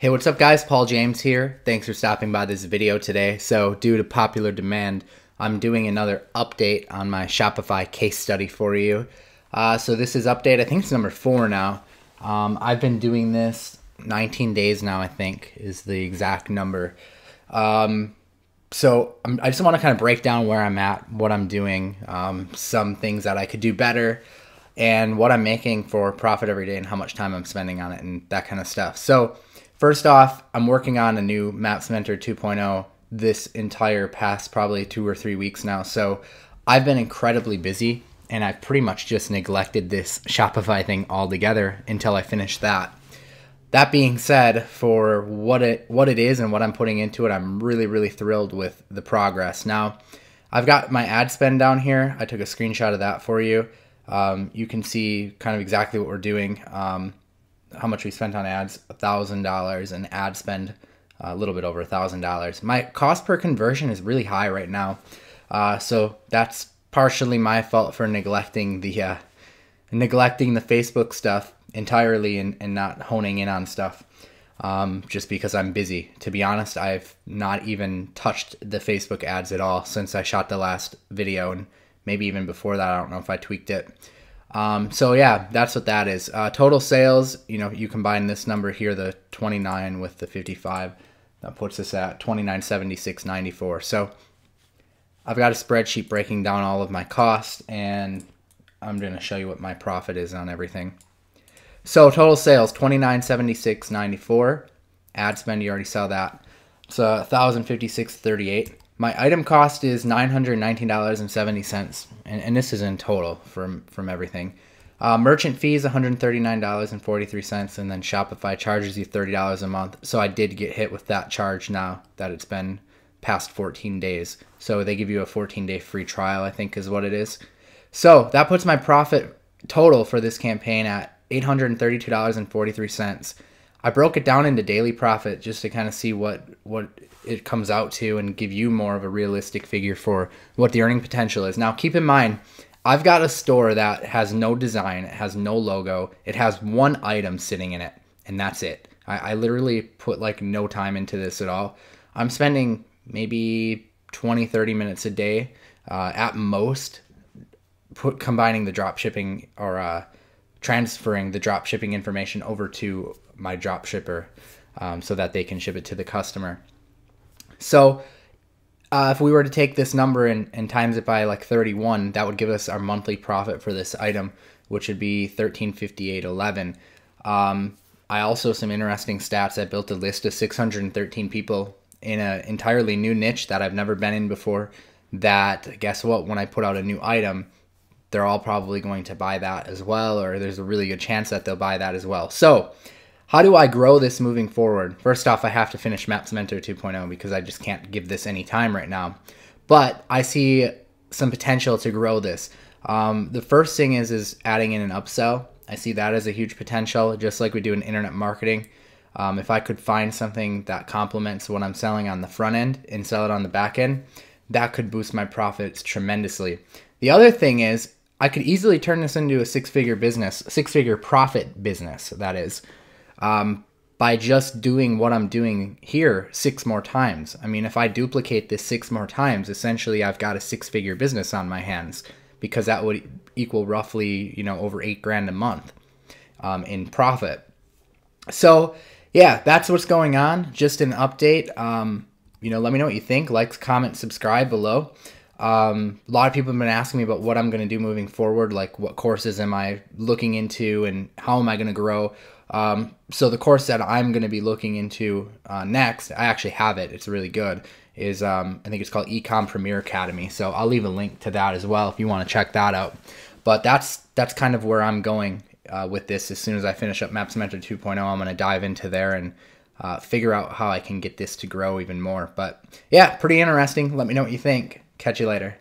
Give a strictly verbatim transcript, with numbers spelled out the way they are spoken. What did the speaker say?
Hey, what's up guys? Paul James here. Thanks for stopping by this video today. So due to popular demand, I'm doing another update on my Shopify case study for you. Uh, so this is update, I think it's number four now. Um, I've been doing this nineteen days now, I think is the exact number. Um, so I'm, I just want to kind of break down where I'm at, what I'm doing, um, some things that I could do better, and what I'm making for profit every day and how much time I'm spending on it and that kind of stuff. So first off, I'm working on a new Maps Mentor two point oh this entire past probably two or three weeks now. So I've been incredibly busy and I've pretty much just neglected this Shopify thing altogether until I finish that. That being said, for what it, what it is and what I'm putting into it, I'm really, really thrilled with the progress. Now, I've got my ad spend down here. I took a screenshot of that for you. Um, you can see kind of exactly what we're doing. Um, how much we spent on ads, one thousand dollars, and ad spend a little bit over one thousand dollars. My cost per conversion is really high right now. Uh, so that's partially my fault for neglecting the uh, neglecting the Facebook stuff entirely and, and not honing in on stuff um, just because I'm busy. To be honest, I've not even touched the Facebook ads at all since I shot the last video, and maybe even before that. I don't know if I tweaked it. Um, so yeah, that's what that is. Uh, total sales, you know, you combine this number here, the twenty-nine with the fifty-five, that puts us at twenty-nine seventy-six ninety-four. So I've got a spreadsheet breaking down all of my costs, and I'm going to show you what my profit is on everything. So total sales, twenty-nine seventy-six ninety-four. Ad spend, you already saw that. So one thousand fifty-six thirty-eight. My item cost is nine hundred nineteen dollars and seventy cents, and, and this is in total from, from everything. Uh, merchant fees, one hundred thirty-nine dollars and forty-three cents, and then Shopify charges you thirty dollars a month. So I did get hit with that charge now that it's been past fourteen days. So they give you a fourteen day free trial, I think is what it is. So that puts my profit total for this campaign at eight hundred thirty-two dollars and forty-three cents. I broke it down into daily profit just to kind of see what, what it comes out to and give you more of a realistic figure for what the earning potential is. Now, keep in mind, I've got a store that has no design, it has no logo, it has one item sitting in it, and that's it. I, I literally put like no time into this at all. I'm spending maybe twenty, thirty minutes a day uh, at most put combining the drop shipping or uh, transferring the drop shipping information over to my drop shipper um, so that they can ship it to the customer. So uh, if we were to take this number and, and times it by like thirty-one, that would give us our monthly profit for this item, which would be thirteen fifty-eight eleven. Um, I also, some interesting stats, I built a list of six hundred thirteen people in an entirely new niche that I've never been in before that, guess what, when I put out a new item, they're all probably going to buy that as well, or there's a really good chance that they'll buy that as well. So how do I grow this moving forward? First off, I have to finish Maps Mentor two point oh because I just can't give this any time right now. But I see some potential to grow this. Um, the first thing is, is adding in an upsell. I see that as a huge potential, just like we do in internet marketing. Um, if I could find something that complements what I'm selling on the front end and sell it on the back end, that could boost my profits tremendously. The other thing is, I could easily turn this into a six-figure business, six-figure profit business, that is, um, by just doing what I'm doing here six more times. I mean, if I duplicate this six more times, essentially I've got a six-figure business on my hands, because that would equal roughly, you know, over eight grand a month um, in profit. So yeah, that's what's going on. Just an update. Um, you know, let me know what you think. Like, comment, subscribe below. Um, a lot of people have been asking me about what I'm going to do moving forward, like what courses am I looking into and how am I going to grow? Um, so the course that I'm going to be looking into uh, next, I actually have it, it's really good, is um, I think it's called Ecom Premier Academy. So I'll leave a link to that as well if you want to check that out. But that's that's kind of where I'm going uh, with this. As soon as I finish up Maps Mentor two point oh, I'm going to dive into there and uh, figure out how I can get this to grow even more. But yeah, pretty interesting. Let me know what you think. Catch you later.